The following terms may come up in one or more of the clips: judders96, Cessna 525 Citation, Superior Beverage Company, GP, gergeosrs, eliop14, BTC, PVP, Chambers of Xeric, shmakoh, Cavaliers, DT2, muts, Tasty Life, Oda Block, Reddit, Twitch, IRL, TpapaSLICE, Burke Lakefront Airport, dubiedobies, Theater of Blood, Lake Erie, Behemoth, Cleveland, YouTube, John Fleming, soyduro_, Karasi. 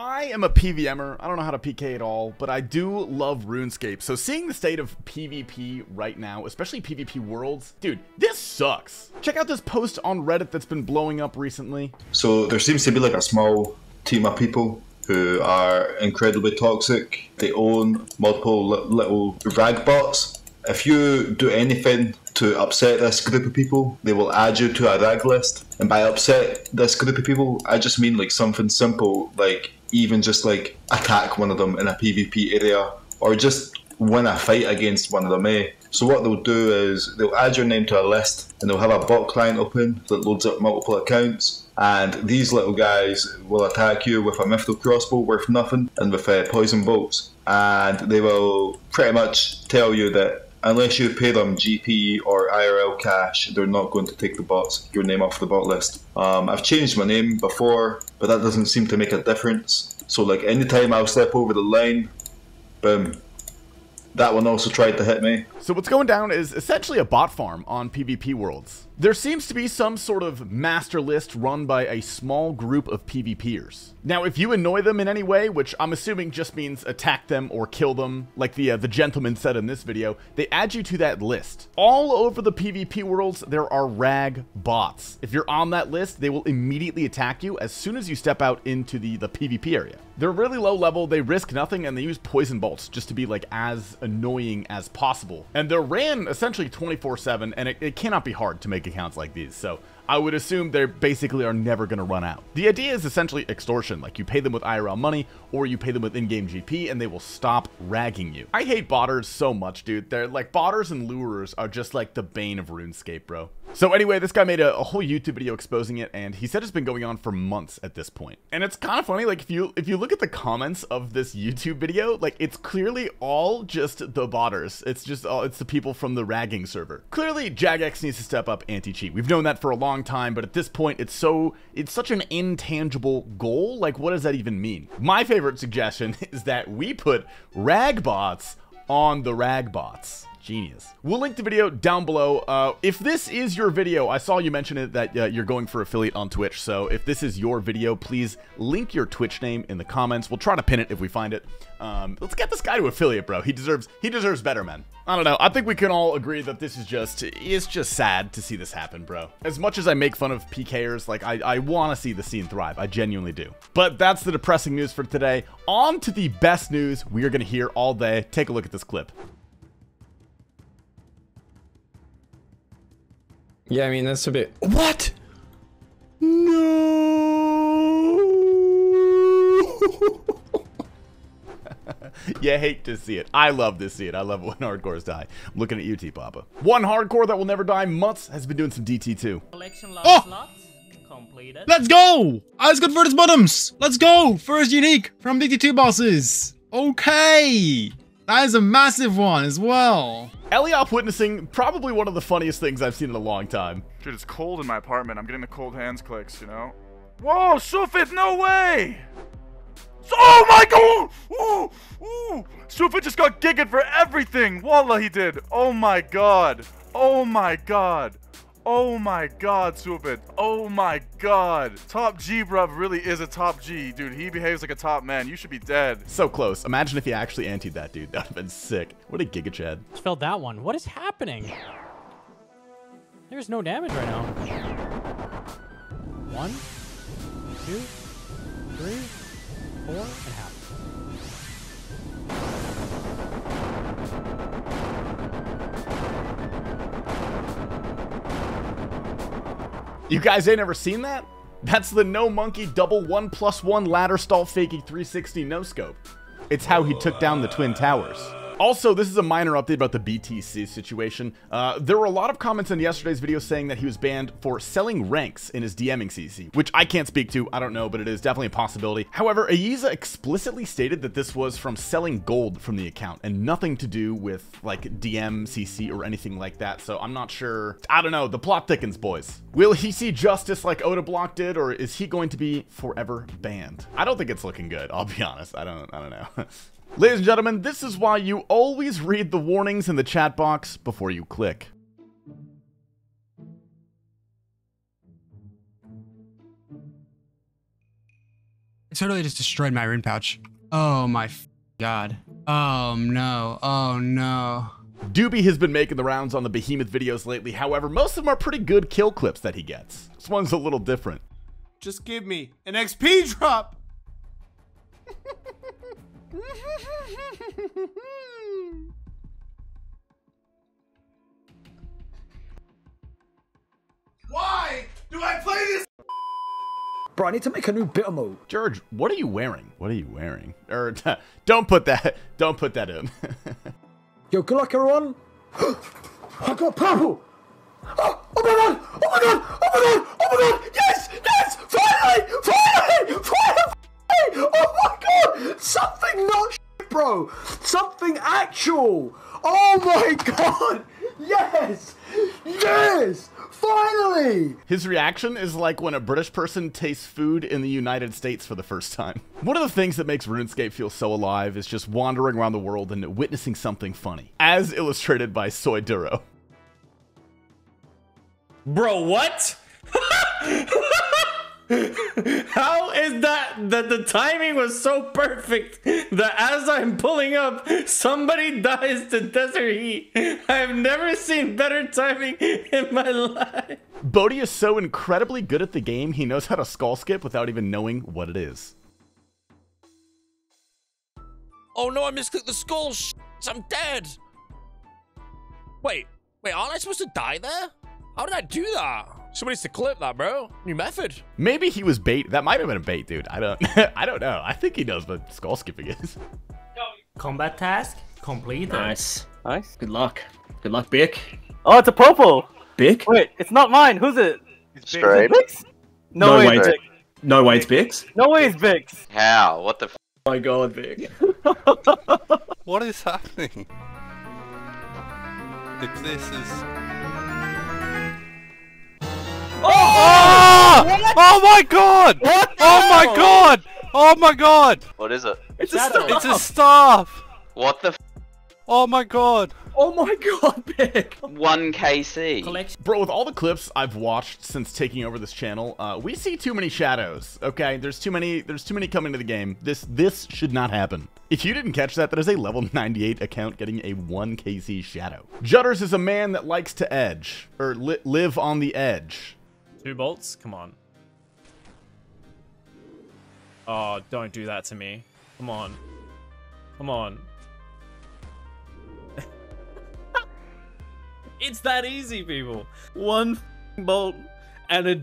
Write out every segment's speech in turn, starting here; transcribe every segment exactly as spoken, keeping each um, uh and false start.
I am a PVMer. I don't know how to P K at all, but I do love RuneScape. So seeing the state of PvP right now, especially PvP worlds, dude, this sucks. Check out this post on Reddit that's been blowing up recently. So there seems to be like a small team of people who are incredibly toxic. They own multiple little rag bots. If you do anything to upset this group of people, they will add you to a rag list. And by upset this group of people, I just mean like something simple, like even just like attack one of them in a PvP area, or just win a fight against one of them, eh? So what they'll do is they'll add your name to a list, and they'll have a bot client open that loads up multiple accounts, and these little guys will attack you with a mythical crossbow worth nothing and with uh, poison bolts, and they will pretty much tell you that unless you pay them G P or I R L cash, they're not going to take the bots, your name off the bot list. Um, I've changed my name before, but that doesn't seem to make a difference. So like anytime I'll step over the line, boom. That one also tried to hit me. So what's going down is essentially a bot farm on PvP worlds. There seems to be some sort of master list run by a small group of PvPers. Now, if you annoy them in any way, which I'm assuming just means attack them or kill them, like the, uh, the gentleman said in this video, they add you to that list. All over the PvP worlds, there are rag bots. If you're on that list, they will immediately attack you as soon as you step out into the, the PvP area. They're really low level, they risk nothing, and they use poison bolts just to be like as annoying as possible. And they're ran essentially twenty-four seven, and it, it cannot be hard to make accounts like these, so I would assume they basically are never going to run out. The idea is essentially extortion, like you pay them with I R L money or you pay them with in-game G P and they will stop ragging you. I hate botters so much, dude. They're like, botters and lurers are just like the bane of RuneScape, bro. So anyway, this guy made a, a whole YouTube video exposing it, and he said it's been going on for months at this point. And it's kind of funny, like if you if you look at the comments of this YouTube video, like it's clearly all just the botters. It's just all, it's the people from the ragging server. Clearly, Jagex needs to step up anti-cheat. We've known that for a long time. time but at this point it's so it's such an intangible goal, like what does that even mean? My favorite suggestion is that we put rag bots on the rag bots. Genius. We'll link the video down below. Uh, if this is your video, I saw you mention it that uh, you're going for affiliate on Twitch. So if this is your video, please link your Twitch name in the comments. We'll try to pin it if we find it. Um, let's get this guy to affiliate, bro. He deserves, he deserves better, man. I don't know. I think we can all agree that this is just, it's just sad to see this happen, bro. As much as I make fun of P Kers, like I, I want to see the scene thrive. I genuinely do. But that's the depressing news for today. On to the best news we are going to hear all day. Take a look at this clip. Yeah, I mean, that's a bit... What? No! You hate to see it. I love to see it. I love it when hardcores die. I'm looking at you, T-Papa. One hardcore that will never die, Mutz, has been doing some D T two. Oh! Completed. Let's go! I was good for his bottoms! Let's go! First unique from D T two bosses. Okay! That is a massive one as well. Eliop witnessing probably one of the funniest things I've seen in a long time. Dude, it's cold in my apartment. I'm getting the cold hands clicks, you know? Whoa, Sufit, no way! Oh my god! Ooh, ooh! Sufit just got gigged for everything! Wallah, he did! Oh my god! Oh my god! Oh my god, Sufit. Oh my god. Top G, bruv, really is a top G. Dude, he behaves like a top man. You should be dead. So close. Imagine if he actually antied that, dude. That would have been sick. What a Giga Chad. Spelled that one. What is happening? There's no damage right now. One, two, three, four, and a half. You guys ain't ever seen that? That's the no monkey double one plus one ladder stall fakie three sixty no scope. It's how he took down the Twin Towers. Also, this is a minor update about the B T C situation. Uh, there were a lot of comments in yesterday's video saying that he was banned for selling ranks in his DMing C C, which I can't speak to, I don't know, but it is definitely a possibility. However, Ayiza explicitly stated that this was from selling gold from the account and nothing to do with like D M C C or anything like that. So I'm not sure, I don't know, the plot thickens, boys. Will he see justice like Oda Block did, or is he going to be forever banned? I don't think it's looking good, I'll be honest, I don't, I don't know. Ladies and gentlemen, this is why you always read the warnings in the chat box before you click. It totally just destroyed my rune pouch. Oh my god. Oh no. Oh no. Doobie has been making the rounds on the Behemoth videos lately. However, most of them are pretty good kill clips that he gets. This one's a little different. Just give me an X P drop. Why do I play this? Bro, I need to make a new bit mode. George, what are you wearing? What are you wearing? Er, don't put that. Don't put that in. Yo, good luck, everyone. I got purple. Oh, oh my god! Oh my god! Oh my god! Oh my god! Yes! Yes! Finally! Finally! Finally! Oh my god! Something not shit, bro. Something actual. Oh my god! Yes! Yes! Finally! His reaction is like when a British person tastes food in the United States for the first time. One of the things that makes RuneScape feel so alive is just wandering around the world and witnessing something funny, as illustrated by Soy Duro. Bro, what? How is that, that the timing was so perfect that as I'm pulling up, somebody dies to desert heat? I've never seen better timing in my life. Bodhi is so incredibly good at the game, he knows how to skull skip without even knowing what it is. Oh no, I misclicked the skull, sh**, I'm dead. Wait, wait, aren't I supposed to die there? How did I do that? Somebody needs to clip that, bro. New method. Maybe he was bait. That might have been a bait, dude. I don't I don't know. I think he knows what skull skipping is. Combat task completed. Nice. Nice. Good luck. Good luck, Bick. Oh, it's a purple. Bick? Wait, it's not mine. Who's it? It's Bix. No, no way, way it's Bix. No way it's Bix. No way it's Bix. How? What the f? Oh my god, Bick. What is happening? If this is... Oh! Oh! Oh my god! What? Oh my god! Oh my god! What is it? It's, it's a staff! It's a staff! What the f? Oh my god! Oh my god, Big! one K C. Collection. Bro, with all the clips I've watched since taking over this channel, uh, we see too many shadows, okay? There's too many, there's too many coming to the game. This, this should not happen. If you didn't catch that, that is a level ninety-eight account getting a one K C shadow. Judders is a man that likes to edge, or li live on the edge. Two bolts? Come on. Oh, don't do that to me. Come on. Come on. It's that easy, people. One bolt and a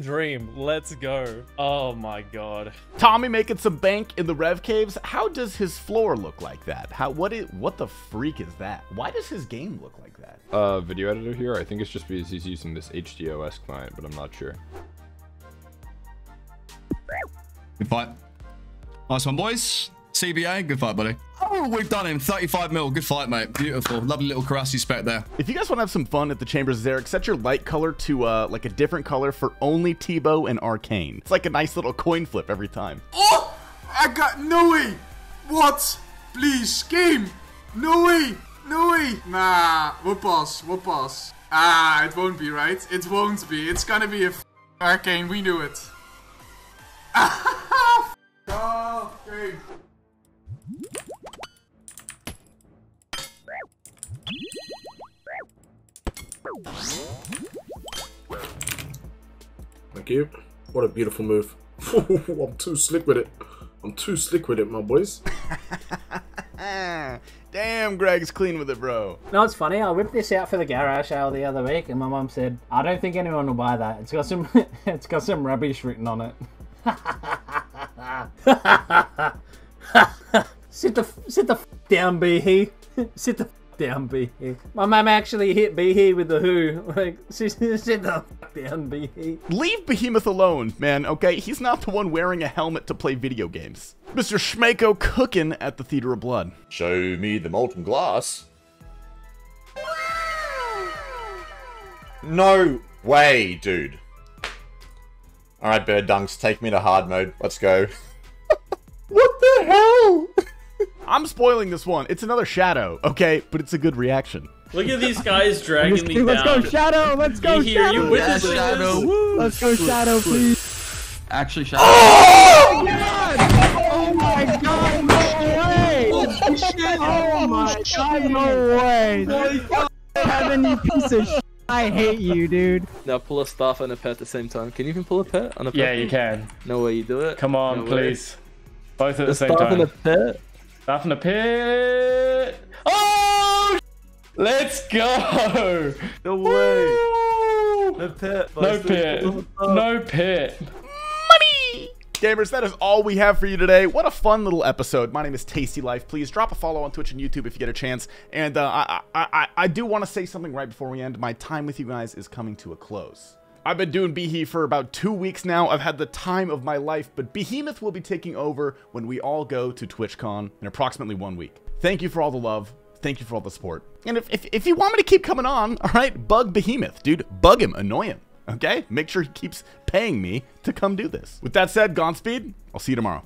dream. Let's go. Oh my god. Tommy making some bank in the Rev Caves. How does his floor look like that? How? What is? What the freak is that? Why does his game look like that? Uh, video editor here. I think it's just because he's using this H D O S client, but I'm not sure. Good fight. Nice one, boys. C B A, good fight, buddy. Oh, we've done him. thirty-five mil. Good fight, mate. Beautiful. Lovely little Karasi spec there. If you guys want to have some fun at the Chambers of Xeric, set your light color to uh, like a different color for only Tebow and Arcane. It's like a nice little coin flip every time. Oh, I got no way. What? Please, game. No way. No way. Nah, we'll pass. We'll pass. Ah, it won't be, right? It won't be. It's gonna be a f Arcane. We knew it. Ah, oh, okay. Thank you. What a beautiful move. I'm too slick with it. I'm too slick with it, my boys. Damn, Greg's clean with it, bro. No, it's funny. I whipped this out for the garage sale the other week, and my mum said, "I don't think anyone will buy that. It's got some, it's got some rubbish written on it." Sit the, sit the f down, Behe. Sit the f down, Behe. My mum actually hit Behe with the who. Like, sit, sit the f down, Behe. Leave Behemoth alone, man, okay? He's not the one wearing a helmet to play video games. Mister Schmako cooking at the Theater of Blood. Show me the molten glass. No way, dude. All right, bird dunks, take me to hard mode. Let's go. What the hell? I'm spoiling this one. It's another shadow, okay? But it's a good reaction. Look at these guys dragging me down. Let's go shadow. Let's go shadow. You with us, shadow. Let's go shadow, please. Actually, shadow. Oh! Oh my God! shit. No way. No Kevin, piece of shit. I hate you, dude. Now pull a staff and a pet at the same time. Can you even pull a pet and a pet? Yeah, you can. No way you do it. Come on, no please. Way. Both at the, the same staff time. Staff and a pet? Staff and a pet. Oh! Let's go! No way. Woo! No pit. No pit. No pit. Gamers, that is all we have for you today. What a fun little episode. My name is Tasty Life. Please drop a follow on Twitch and YouTube if you get a chance. And uh, I, I, I, I do want to say something right before we end. My time with you guys is coming to a close. I've been doing Behe for about two weeks now. I've had the time of my life, but Behemoth will be taking over when we all go to TwitchCon in approximately one week. Thank you for all the love. Thank you for all the support. And if, if, if you want me to keep coming on, all right, bug Behemoth, dude. Bug him. Annoy him. Okay? Make sure he keeps paying me to come do this. With that said, Godspeed. I'll see you tomorrow.